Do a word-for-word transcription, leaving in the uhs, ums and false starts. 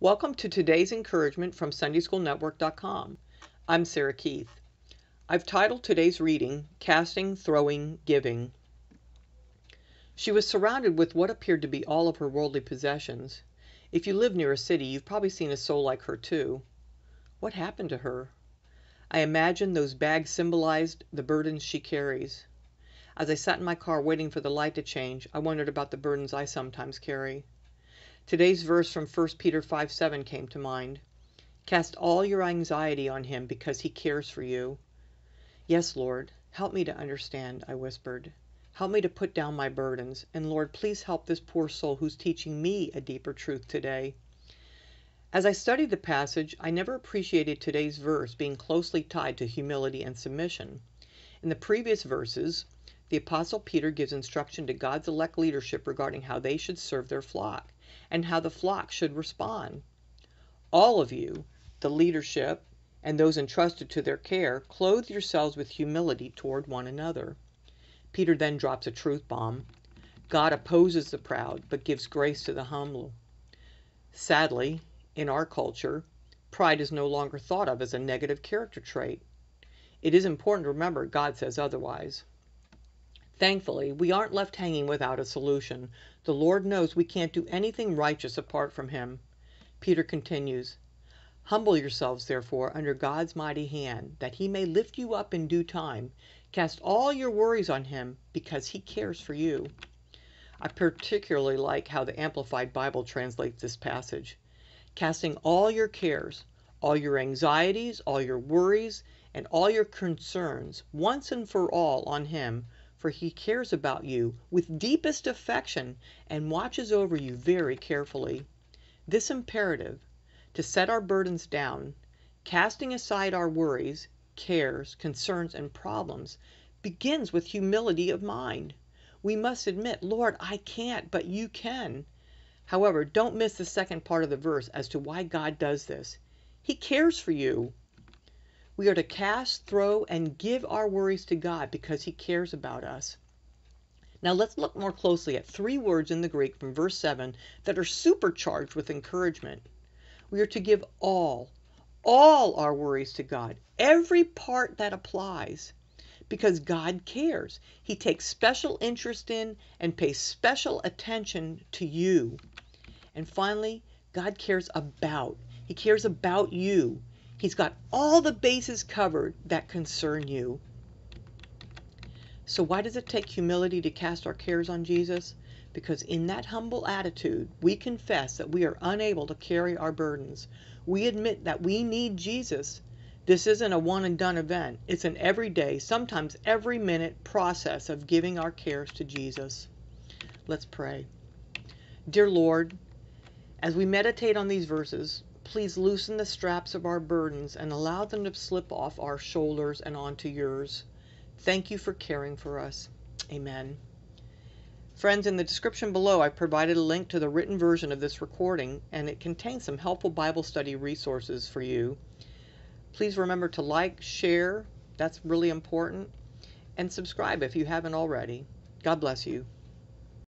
Welcome to today's encouragement from Sunday School Network dot com. I'm Sarah Keith. I've titled today's reading, Casting, Throwing, Giving. She was surrounded with what appeared to be all of her worldly possessions. If you live near a city, you've probably seen a soul like her too. What happened to her? I imagine those bags symbolized the burdens she carries. As I sat in my car waiting for the light to change, I wondered about the burdens I sometimes carry. Today's verse from First Peter five seven came to mind. Cast all your anxiety on him because he cares for you. Yes, Lord, help me to understand, I whispered. Help me to put down my burdens. And Lord, please help this poor soul who's teaching me a deeper truth today. As I studied the passage, I never appreciated today's verse being closely tied to humility and submission. In the previous verses, the Apostle Peter gives instruction to God's elect leadership regarding how they should serve their flock and how the flock should respond. All of you, the leadership and those entrusted to their care, clothe yourselves with humility toward one another. Peter then drops a truth bomb. God opposes the proud, but gives grace to the humble. Sadly, in our culture, pride is no longer thought of as a negative character trait. It is important to remember God says otherwise. Thankfully, we aren't left hanging without a solution. The Lord knows we can't do anything righteous apart from him. Peter continues, humble yourselves, therefore, under God's mighty hand, that he may lift you up in due time. Cast all your worries on him, because he cares for you. I particularly like how the Amplified Bible translates this passage. Casting all your cares, all your anxieties, all your worries, and all your concerns, once and for all on him, for he cares about you with deepest affection and watches over you very carefully. This imperative, to set our burdens down, casting aside our worries, cares, concerns, and problems, begins with humility of mind. We must admit, Lord, I can't, but you can. However, don't miss the second part of the verse as to why God does this. He cares for you. We are to cast, throw, and give our worries to God because he cares about us. Now let's look more closely at three words in the Greek from verse seven that are supercharged with encouragement. We are to give all, all our worries to God, every part that applies, because God cares. He takes special interest in and pays special attention to you. And finally, God cares about. He cares about you. He's got all the bases covered that concern you. So why does it take humility to cast our cares on Jesus? Because in that humble attitude, we confess that we are unable to carry our burdens. We admit that we need Jesus. This isn't a one and done event. It's an everyday, sometimes every minute process of giving our cares to Jesus. Let's pray. Dear Lord, as we meditate on these verses, please loosen the straps of our burdens and allow them to slip off our shoulders and onto yours. Thank you for caring for us. Amen. Friends, in the description below, I've provided a link to the written version of this recording, and it contains some helpful Bible study resources for you. Please remember to like, share, that's really important, and subscribe if you haven't already. God bless you.